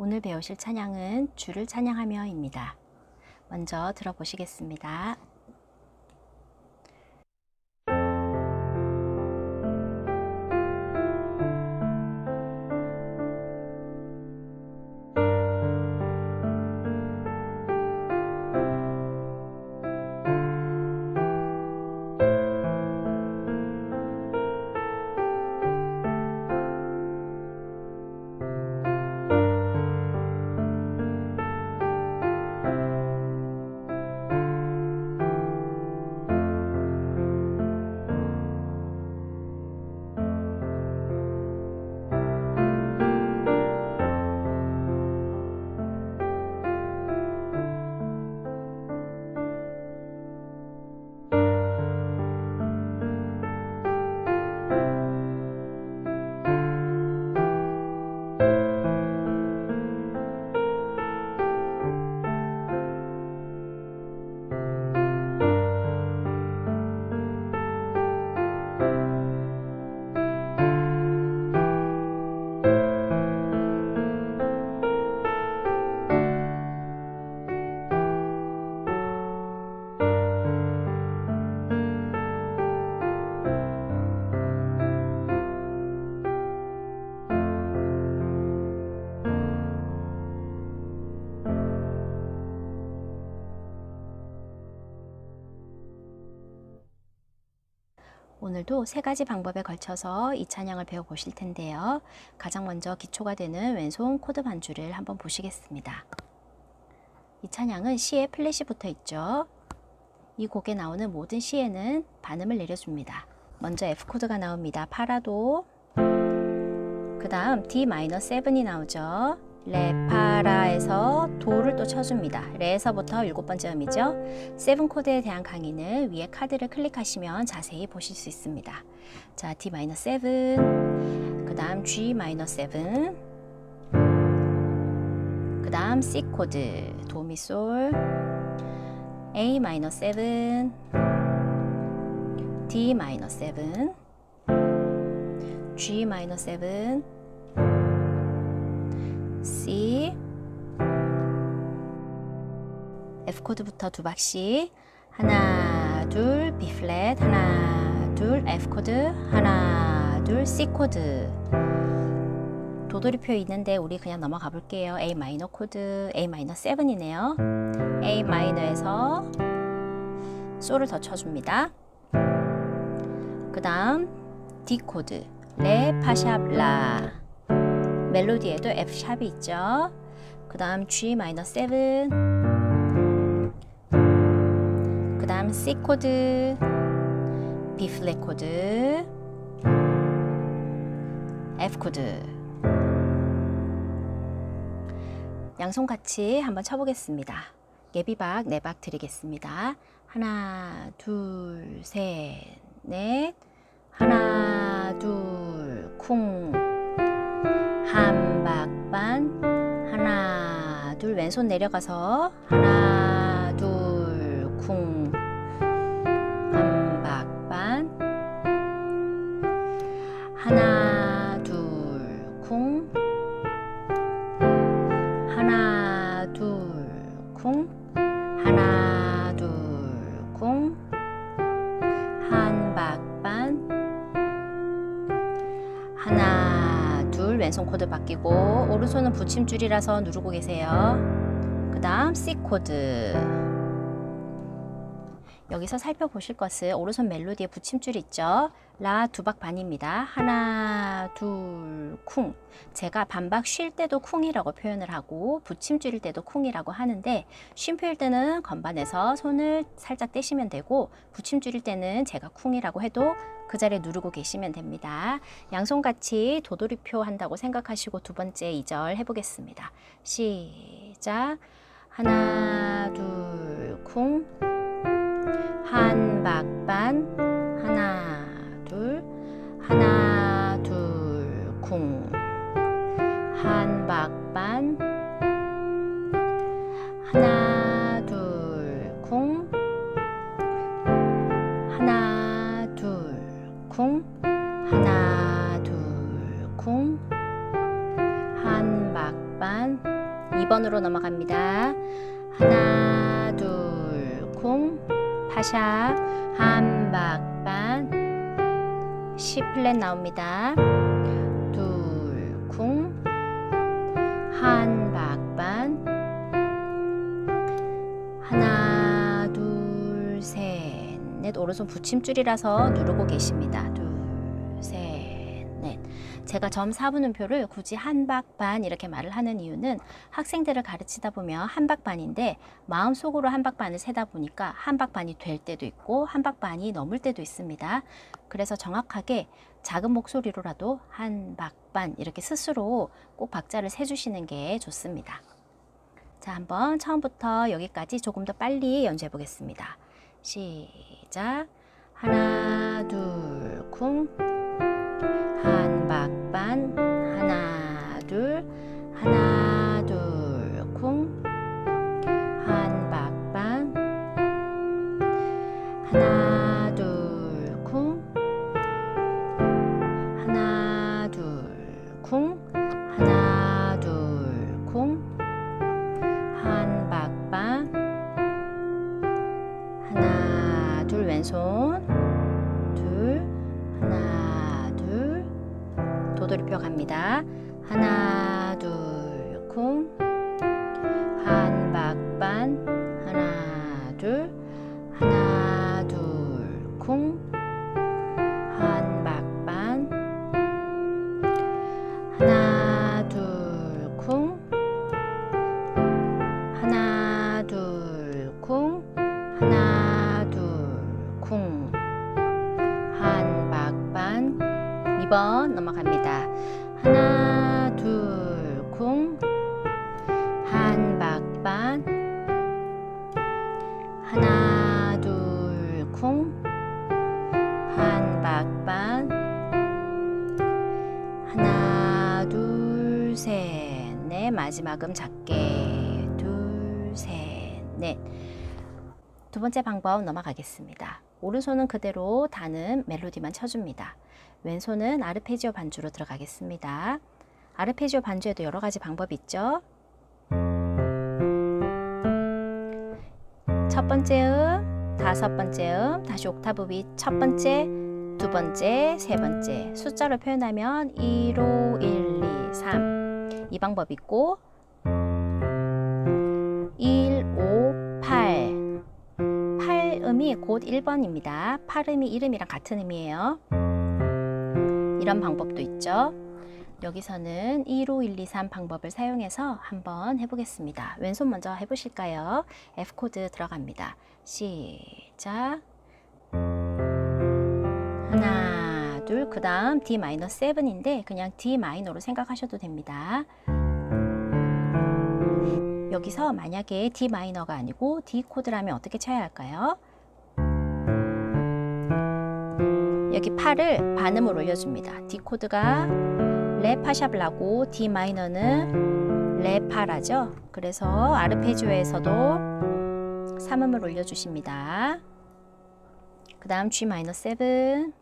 오늘 배우실 찬양은 주를 찬양하며입니다. 먼저 들어보시겠습니다. 오늘도 세 가지 방법에 걸쳐서 이 찬양을 배워보실 텐데요. 가장 먼저 기초가 되는 왼손 코드 반주를 한번 보시겠습니다. 이 찬양은 C에 플랫이 붙어 있죠. 이 곡에 나오는 모든 C에는 반음을 내려줍니다. 먼저 F 코드가 나옵니다. 파라도. 그 다음 D-7이 나오죠. 레, 파라에서 도를 또 쳐줍니다. 레에서부터 7번째 음이죠. 세븐 코드에 대한 강의는 위에 카드를 클릭하시면 자세히 보실 수 있습니다. 자, D-7, 그 다음 G-7, 그 다음 C 코드, 도미솔, A-7, D-7, G-7, C, F 코드부터 두 박씩 하나 둘 B 플랫 하나 둘 F 코드 하나 둘 C 코드 도돌이표 있는데 우리 그냥 넘어가 볼게요. A 마이너 코드 A 마이너 7이네요. A 마이너에서 솔을 더 쳐줍니다. 그 다음 D 코드 레 파샵 라 멜로디에도 F샵이 있죠. 그 다음 G-7, 그 다음 C 코드, B 플랫 코드, F 코드. 양손 같이 한번 쳐보겠습니다. 예비박 4박 드리겠습니다. 하나, 둘, 셋, 넷, 하나, 둘, 쿵. 한 박 반 하나 둘 왼손 내려가서 하나 둘 쿵 한 박 반 하나 둘 쿵 하나 둘 쿵 하나 둘 쿵 한 박 반 하나 왼손 코드 바뀌고 오른손은 붙임줄이라서 누르고 계세요. 그 다음 C 코드 여기서 살펴보실 것은 오른손 멜로디에 붙임줄 있죠. 라 2박반입니다. 하나 둘 쿵 제가 반박 쉴 때도 쿵이라고 표현을 하고 붙임줄일 때도 쿵이라고 하는데 쉼표일 때는 건반에서 손을 살짝 떼시면 되고 붙임줄일 때는 제가 쿵이라고 해도 그 자리에 누르고 계시면 됩니다. 양손같이 도돌이표 한다고 생각하시고 두 번째 2절 해보겠습니다. 시작 하나 둘 쿵 한 박 반 하나 둘 쿵 한 박 반 하나 둘 쿵 하나 둘 쿵 하나 둘 쿵 한 박 반 2번으로 넘어갑니다. 하나 둘콩 파샵 한박반 C 플랫 나옵니다. 둘콩 한박반 하나 둘 셋 넷 오른손 붙임줄이라서 누르고 계십니다. 둘 셋 넷. 제가 점 4분음표를 굳이 한박반 이렇게 말을 하는 이유는 학생들을 가르치다 보면 한박반인데 마음속으로 한박반을 세다 보니까 한박반이 될 때도 있고 한박반이 넘을 때도 있습니다. 그래서 정확하게 작은 목소리로라도 한박반 이렇게 스스로 꼭 박자를 세주시는 게 좋습니다. 자, 한번 처음부터 여기까지 조금 더 빨리 연주해 보겠습니다. 시작. 하나 둘 쿵 한박반 하나 둘 쿵 한박반 하나 둘 쿵 하나 둘 쿵 하나 둘 쿵 한박반 하나 둘 왼손 둘 하나 도돌이표 갑니다. 하나 둘 쿵 한박반 하나 둘 쿵 한박반 하나 둘 쿵 하나 둘 쿵 하나 둘 쿵 한박반 2번 넘어갑니다. 하나 둘 쿵 한박반 하나 둘 쿵 한박반 하나 둘 셋 넷 마지막 음 작게 둘 셋 넷. 두 번째 방법 넘어가겠습니다. 오른손은 그대로 다는 멜로디만 쳐줍니다. 왼손은 아르페지오 반주로 들어가겠습니다. 아르페지오 반주에도 여러 가지 방법이 있죠. 첫 번째 다섯 번째 다시 옥타브 위 첫 번째, 두 번째, 세 번째. 숫자로 표현하면 1, 5, 1, 2, 3. 이 방법 있고 1, 5, 8. 8음이 곧 1번입니다. 8음이 1음이랑 같은 음이에요. 이런 방법도 있죠. 여기서는 1, 5, 1, 2, 3 방법을 사용해서 한번 해보겠습니다. 왼손 먼저 해보실까요? F 코드 들어갑니다. 시작. 하나 둘 그 다음 Dm7인데 그냥 Dm으로 생각하셔도 됩니다. 여기서 만약에 Dm가 아니고 D 코드라면 어떻게 쳐야 할까요? 여기 파를 반음을 올려줍니다. D 코드가 레파샵라고 D 마이너는 레파라죠. 그래서 아르페지오에서도 3음을 올려주십니다. 그 다음 Gm7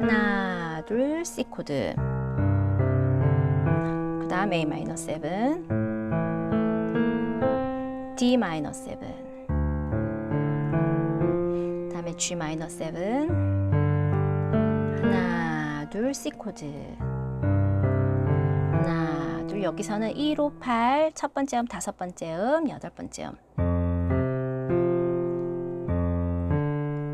하나 둘 C 코드 그 다음 Am7 Dm7 Gm7 하나 둘 C 코드 하나 둘 여기서는 1, 5, 8 첫 번째 다섯 번째 여덟 번째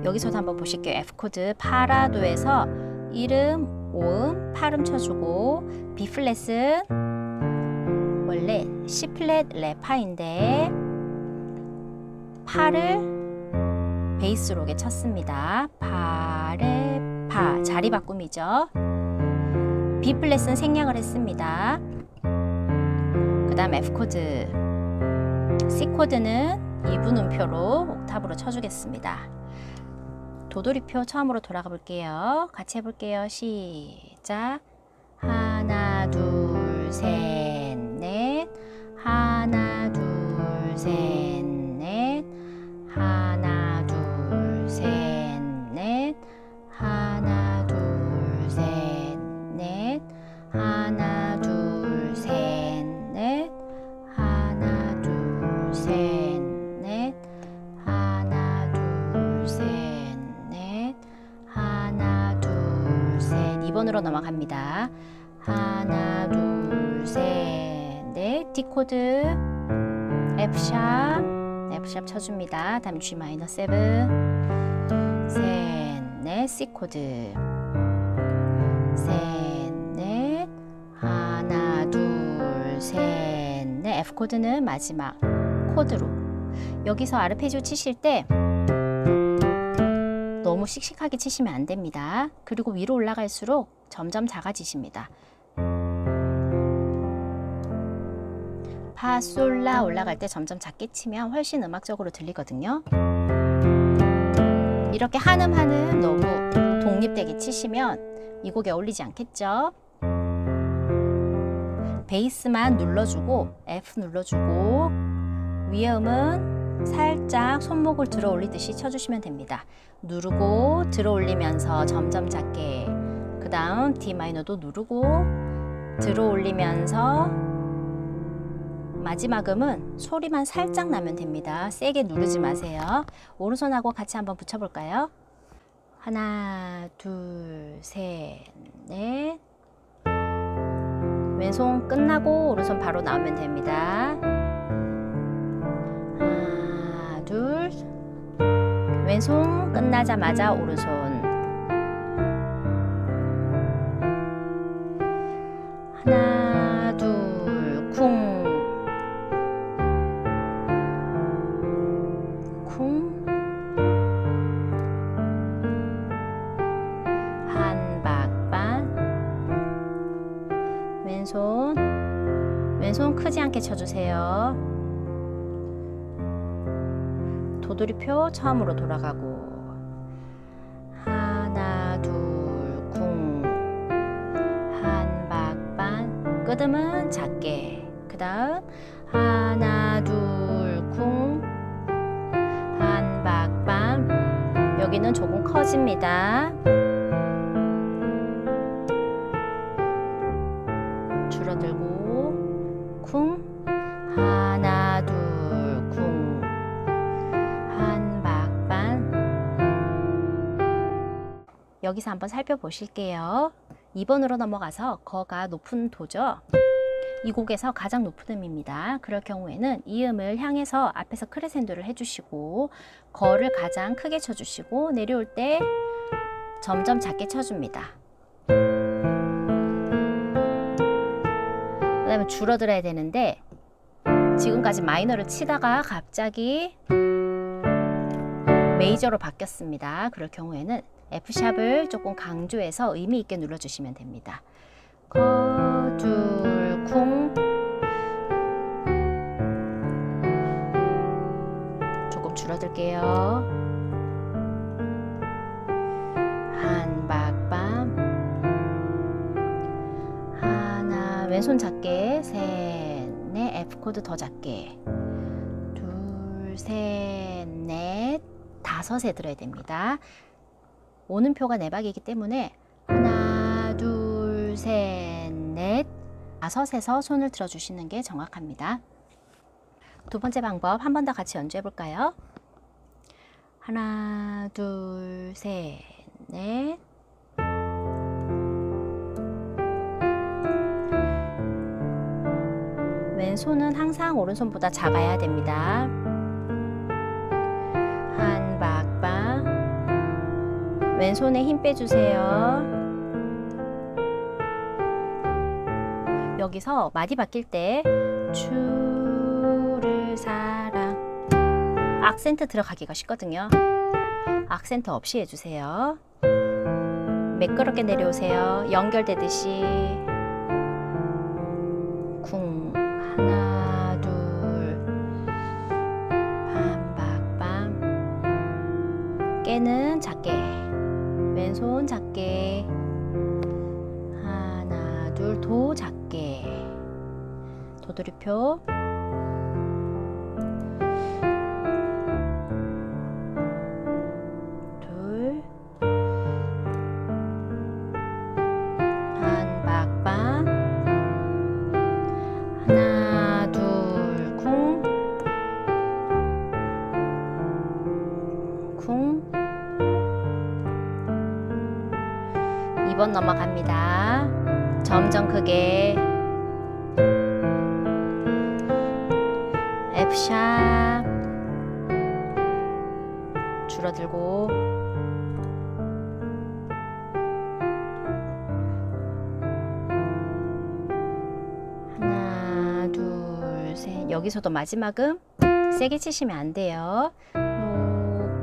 여기서도 한번 보실게요. F 코드 파라도에서 1음, 5음, 8음 쳐주고 B 플랫은 원래 C 플랫 레파인데 파를 베이스록에 쳤습니다. 파레 파 자리 바꿈이죠. B 플랫은 생략을 했습니다. 그 다음 F 코드 C 코드는 2분음표로 옥타브로 쳐주겠습니다. 도돌이표 처음으로 돌아가 볼게요. 같이 해볼게요. 시작. 하나 둘 셋 넷 하나 둘 셋 넷 하나 셋, 넷, 하나, 둘, 셋, 넷, 하나, 둘, 2번으로 넘어갑니다. 하나, 둘, 셋, 넷. D 코드, F샵, F샵 쳐줍니다. 다음에 G-7, 셋, 넷. C 코드, 셋, 넷. 하나, 둘, 셋, 넷. F 코드는 마지막 코드로. 여기서 아르페지오 치실 때 너무 씩씩하게 치시면 안 됩니다. 그리고 위로 올라갈수록 점점 작아지십니다. 파솔라 올라갈 때 점점 작게 치면 훨씬 음악적으로 들리거든요. 이렇게 한음 한음 너무 독립되게 치시면 이 곡에 어울리지 않겠죠? 베이스만 눌러주고 F 눌러주고 위에 음은 살짝 손목을 들어 올리듯이 쳐주시면 됩니다. 누르고 들어 올리면서 점점 작게, 그 다음 D 마이너도 누르고 들어 올리면서 마지막 음은 소리만 살짝 나면 됩니다. 세게 누르지 마세요. 오른손하고 같이 한번 붙여볼까요? 하나, 둘, 셋, 넷. 왼손 끝나고 오른손 바로 나오면 됩니다. 둘, 왼손 끝나자마자 오른손. 하나, 둘, 쿵. 쿵. 한박반. 왼손. 왼손 크지 않게 쳐주세요. 도돌이표 처음으로 돌아가고. 하나, 둘, 쿵. 한박반. 끝음은 작게. 그 다음 하나, 둘, 쿵. 한박반. 여기는 조금 커집니다. 줄어들고. 쿵. 하나, 둘, 쿵. 한박반. 여기서 한번 살펴보실게요. 2번으로 넘어가서 거가 높은 도죠. 이 곡에서 가장 높은 음입니다. 그럴 경우에는 이 음을 향해서 앞에서 크레센도를 해주시고 거를 가장 크게 쳐주시고 내려올 때 점점 작게 쳐줍니다. 그 다음에 줄어들어야 되는데 지금까지 마이너를 치다가 갑자기 메이저로 바뀌었습니다. 그럴 경우에는 F샵을 조금 강조해서 의미 있게 눌러주시면 됩니다. 거, 둘, 쿵. 조금 줄어들게요. 한박밤. 하나, 왼손 작게. 셋, 넷. F 코드 더 작게. 둘, 셋, 넷. 다섯에 들어야 됩니다. 오는 표가 네 박이기 때문에 하나, 둘, 셋, 넷. 다섯에서 손을 들어주시는 게 정확합니다. 두 번째 방법 한 번 더 같이 연주해 볼까요? 하나, 둘, 셋, 넷. 왼손은 항상 오른손보다 작아야 됩니다. 왼손에 힘 빼주세요. 여기서 마디 바뀔 때 주를 사랑 악센트 들어가기가 쉽거든요. 악센트 없이 해주세요. 매끄럽게 내려오세요. 연결되듯이. 쿵. 하나, 둘. 빰빰빰. 깨는 작게. 왼손 작게. 하나, 둘, 도 작게. 도돌이표. 둘. 한박반. 하나, 둘, 쿵. 쿵. 2번 넘어갑니다. 점점 크게 F샵 줄어들고 하나 둘 셋. 여기서도 마지막은 세게 치시면 안 돼요.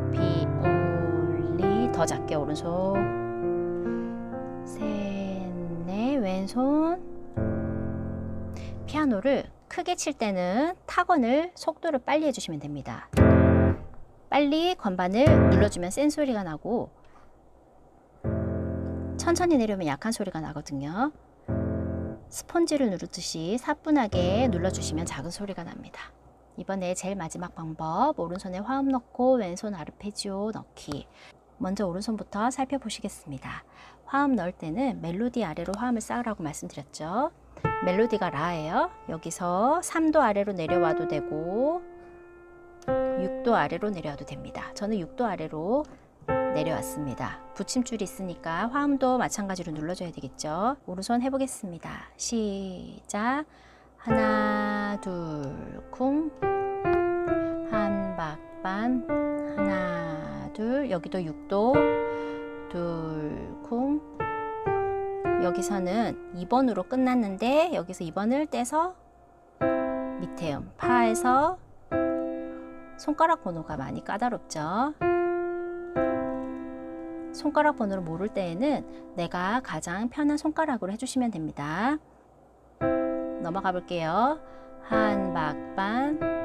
높이 올리 더 작게 오른손 셋 넷 왼손. 피아노를 크게 칠 때는 타건을 속도를 빨리 해주시면 됩니다. 빨리 건반을 눌러주면 센 소리가 나고 천천히 내려오면 약한 소리가 나거든요. 스펀지를 누르듯이 사뿐하게 눌러주시면 작은 소리가 납니다. 이번에 제일 마지막 방법, 오른손에 화음 넣고 왼손 아르페지오 넣기. 먼저 오른손부터 살펴보시겠습니다. 화음 넣을 때는 멜로디 아래로 화음을 쌓으라고 말씀드렸죠. 멜로디가 라예요. 여기서 3도 아래로 내려와도 되고 6도 아래로 내려와도 됩니다. 저는 6도 아래로 내려왔습니다. 붙임줄이 있으니까 화음도 마찬가지로 눌러줘야 되겠죠. 오른손 해보겠습니다. 시작. 하나 둘 쿵, 한 박반. 하나 둘. 여기도 6도 둘 쿵. 여기서는 2번으로 끝났는데 여기서 2번을 떼서 밑에 파에서 손가락 번호가 많이 까다롭죠. 손가락 번호를 모를 때에는 내가 가장 편한 손가락으로 해주시면 됩니다. 넘어가 볼게요. 한 박반.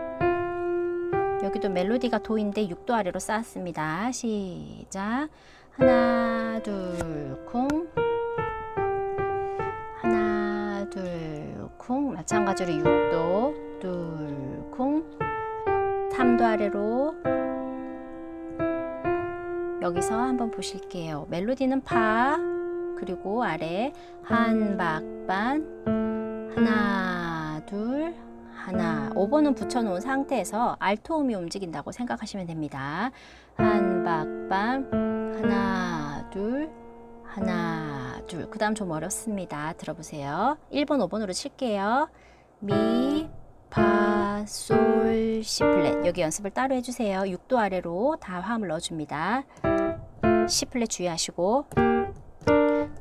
여기도 멜로디가 도인데 6도 아래로 쌓았습니다. 시작. 하나 둘 쿵, 하나 둘 쿵. 마찬가지로 6도 둘 쿵, 3도 아래로. 여기서 한번 보실게요. 멜로디는 파 그리고 아래 한 박반. 하나 둘 하나. 5번은 붙여놓은 상태에서 알토음이 움직인다고 생각하시면 됩니다. 한 박반. 하나 둘 하나 둘. 그 다음 좀 어렵습니다. 들어보세요. 1번 5번으로 칠게요. 미 파, 솔, 시 플랫. 여기 연습을 따로 해주세요. 6도 아래로 다 화음을 넣어줍니다. 시 플랫 주의하시고,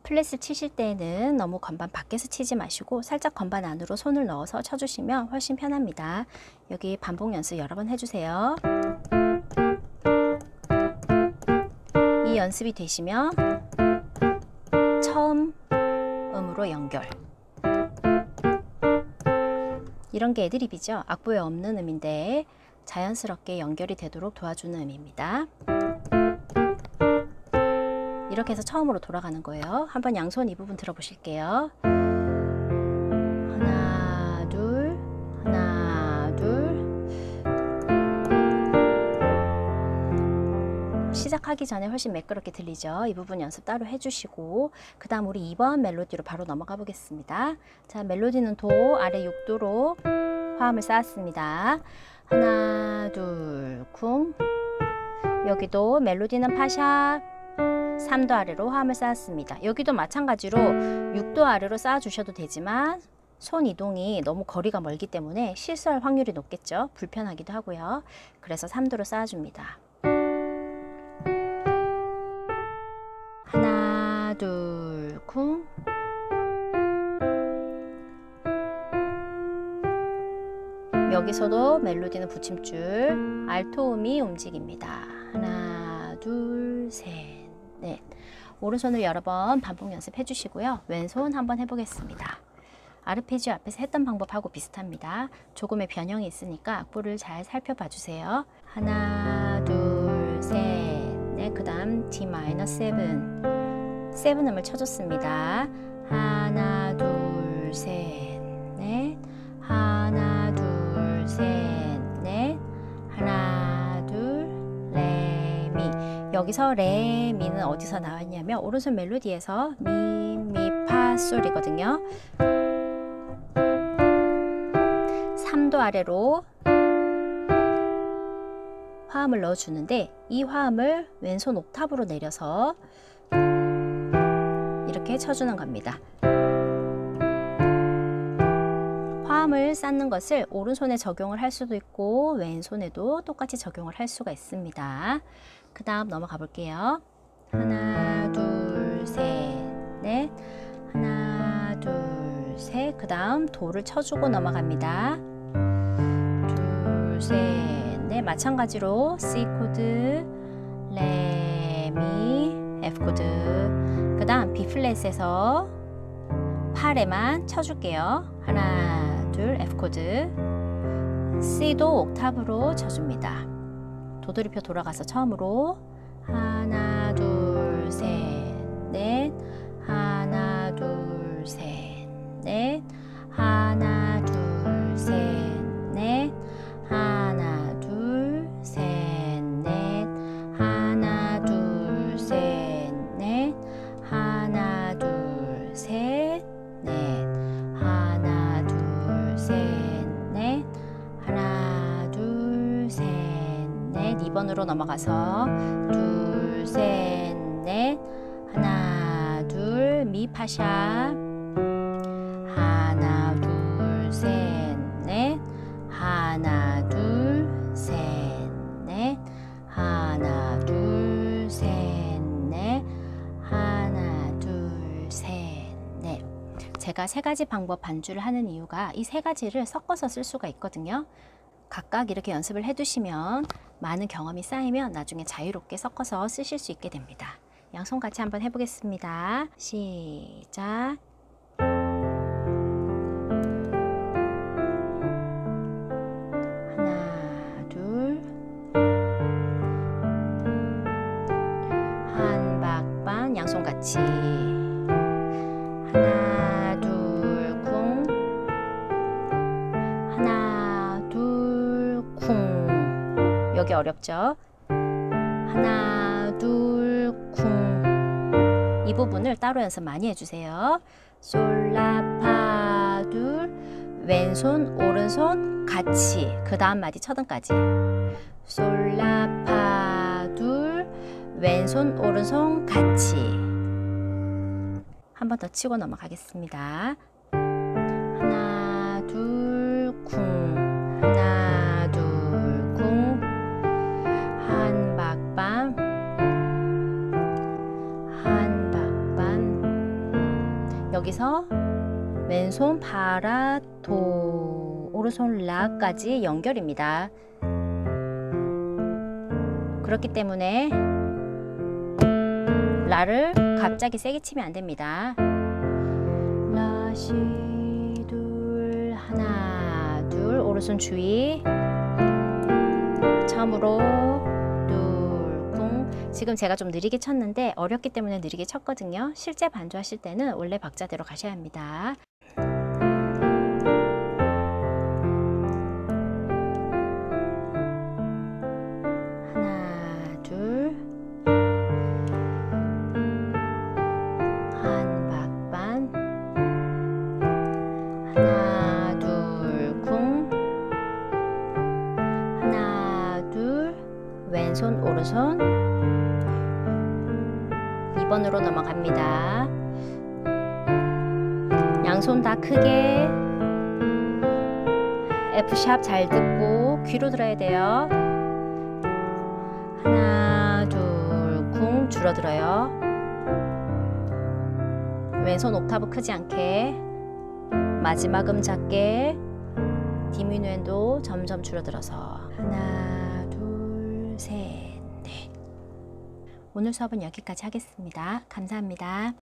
플랫을 치실 때는 너무 건반 밖에서 치지 마시고 살짝 건반 안으로 손을 넣어서 쳐주시면 훨씬 편합니다. 여기 반복 연습 여러 번 해주세요. 이 연습이 되시면 처음 음으로 연결. 이런 게 애드립이죠. 악보에 없는 음인데 자연스럽게 연결이 되도록 도와주는 음입니다. 이렇게 해서 처음으로 돌아가는 거예요. 한번 양손 이 부분 들어보실게요. 하나 둘 하나 둘. 시작하기 전에 훨씬 매끄럽게 들리죠. 이 부분 연습 따로 해주시고, 그 다음 우리 2번 멜로디로 바로 넘어가 보겠습니다. 자, 멜로디는 도 아래 6도로 화음을 쌓았습니다. 하나 둘 쿵. 여기도 멜로디는 파샵 3도 아래로 화음을 쌓았습니다. 여기도 마찬가지로 6도 아래로 쌓아 주셔도 되지만 손 이동이 너무 거리가 멀기 때문에 실수할 확률이 높겠죠. 불편하기도 하고요. 그래서 3도로 쌓아 줍니다. 하나 둘 쿵. 여기서도 멜로디는 붙임줄 알토음이 움직입니다. 하나 둘 셋. 네, 오른손을 여러 번 반복 연습해 주시고요. 왼손 한번 해보겠습니다. 아르페지오 앞에서 했던 방법하고 비슷합니다. 조금의 변형이 있으니까 악보를 잘 살펴봐 주세요. 하나 둘 셋 넷. 그 다음 D-7 7음을 쳐줬습니다. 하나 둘 셋 넷. 하나 둘 셋 넷. 하나 둘 레 미. 여기서 레, 미는 어디서 나왔냐면 오른손 멜로디에서 미, 미, 파, 솔이거든요. 3도 아래로 화음을 넣어주는데 이 화음을 왼손 옥탑으로 내려서 이렇게 이렇게 쳐주는 겁니다. 화음을 쌓는 것을 오른손에 적용을 할 수도 있고 왼손에도 똑같이 적용을 할 수가 있습니다. 그 다음 넘어가 볼게요. 하나, 둘, 셋, 넷. 하나, 둘, 셋. 그 다음 도를 쳐주고 넘어갑니다. 둘, 셋, 넷. 마찬가지로 C 코드, 레, 미, F 코드. 그 다음 B 플랫에서 파레만 쳐줄게요. 하나, 둘, F 코드. C도 옥타브로 쳐줍니다. 도돌이표 돌아가서 처음으로 하나, 둘, 셋, 넷. 하나, 둘, 셋, 넷. 하나, 둘, 셋, 넷. 하나, 둘, 셋, 넷. 하나, 둘, 셋, 넷. 하나, 둘, 셋, 넷. 하나, 둘, 셋, 넷. 하나, 둘, 셋, 넷. 2번으로 넘어가서 둘, 셋, 넷. 하나, 둘, 미 파샵. 하나, 둘, 셋, 넷. 하나, 둘, 셋, 넷. 하나, 둘, 셋, 넷. 하나, 둘, 셋, 넷. 제가 세 가지 방법 반주를 하는 이유가 이 세 가지를 섞어서 쓸 수가 있거든요. 각각 이렇게 연습을 해두시면 많은 경험이 쌓이면 나중에 자유롭게 섞어서 쓰실 수 있게 됩니다. 양손 같이 한번 해보겠습니다. 시작. 하나, 둘. 한 박반 양손 같이. 하나, 둘, 쿵. 하나, 둘, 쿵. 여기 어렵죠? 하나, 둘, 쿵. 이 부분을 따로 연습 많이 해주세요. 솔라파 둘, 왼손 오른손 같이 그 다음 마디 첫음까지. 솔라파 둘, 왼손 오른손 같이. 한 번 더 치고 넘어가겠습니다. 하나, 둘, 쿵. 하나, 둘, 쿵. 한 박밤. 여기서 왼손 파라 도, 오른손 라까지 연결입니다. 그렇기 때문에 라를 갑자기 세게 치면 안 됩니다. 라, 시, 둘, 하나, 둘, 오른손 주의. 처음으로 지금 제가 좀 느리게 쳤는데 어렵기 때문에 느리게 쳤거든요. 실제 반주하실 때는 원래 박자대로 가셔야 합니다. 하나, 둘. 한 박반. 하나, 둘, 쿵. 하나, 둘. 왼손, 오른손. 2번으로 넘어갑니다. 양손 다 크게 F샵 잘 듣고 귀로 들어야 돼요. 하나, 둘, 쿵. 줄어들어요. 왼손 옥타브 크지 않게, 마지막 음 작게, 디미누엔도 점점 줄어들어서. 하나, 둘, 셋, 넷. 오늘 수업은 여기까지 하겠습니다. 감사합니다.